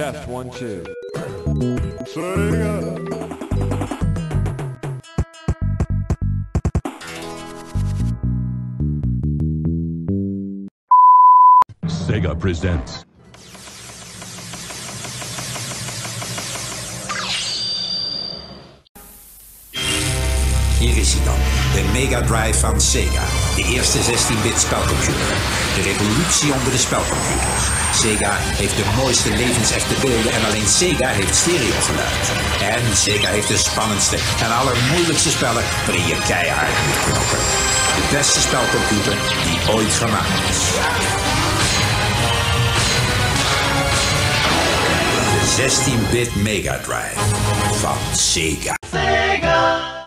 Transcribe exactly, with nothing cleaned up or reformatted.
Test one, two. Sega. Sega presents Hier is hij dan, de Mega Drive van Sega, de eerste zestien bit spelcomputer, de revolutie onder de spelcomputers. Sega heeft de mooiste levensechte beelden en alleen Sega heeft stereogeluid. En Sega heeft de spannendste en allermoeilijkste spellen waarin je keihard moet knokken. De beste spelcomputer die ooit gemaakt is. zestien bit Mega Drive van Sega. Sega.